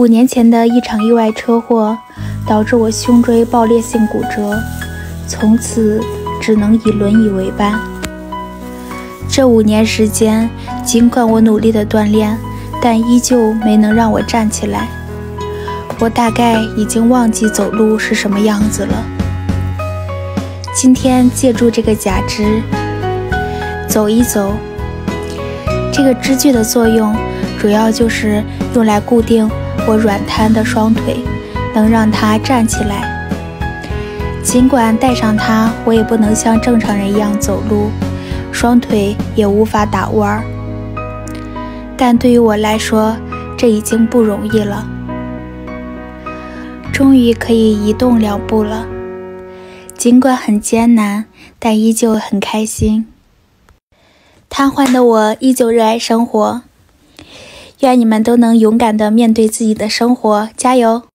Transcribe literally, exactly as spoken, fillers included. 五年前的一场意外车祸导致我胸椎爆裂性骨折，从此只能以轮椅为伴。这五年时间，尽管我努力的锻炼，但依旧没能让我站起来。我大概已经忘记走路是什么样子了。今天借助这个假肢走一走，这个支具的作用主要就是用来固定我软瘫的双腿，能让它站起来。尽管戴上它，我也不能像正常人一样走路，双腿也无法打弯儿。但对于我来说，这已经不容易了。终于可以移动两步了，尽管很艰难，但依旧很开心。瘫痪的我依旧热爱生活。愿你们都能勇敢地面对自己的生活，加油！